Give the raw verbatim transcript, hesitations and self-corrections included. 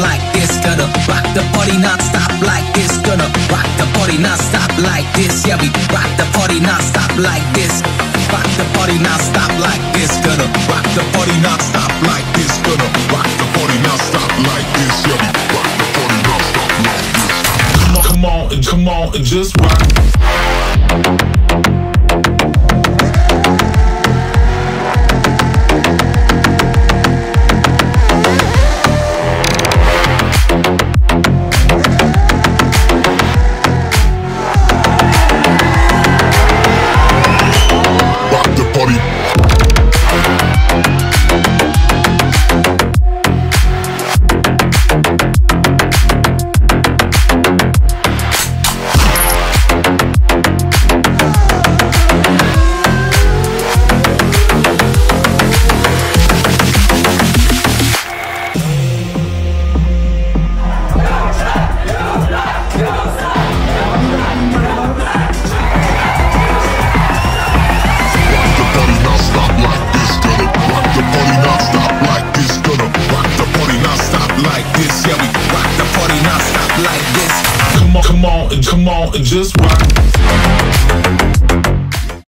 like this, gonna rock the party non-stop like this, gonna rock the party non-stop like this, yeah, we rock the party non-stop like this, rock the party non-stop like this, gonna rock the party non-stop like this, gonna rock the party non-stop like this, yeah, we rock the party non-stop like this. Come on, come on, and come on, and just rock. Come on, come on, and just rock.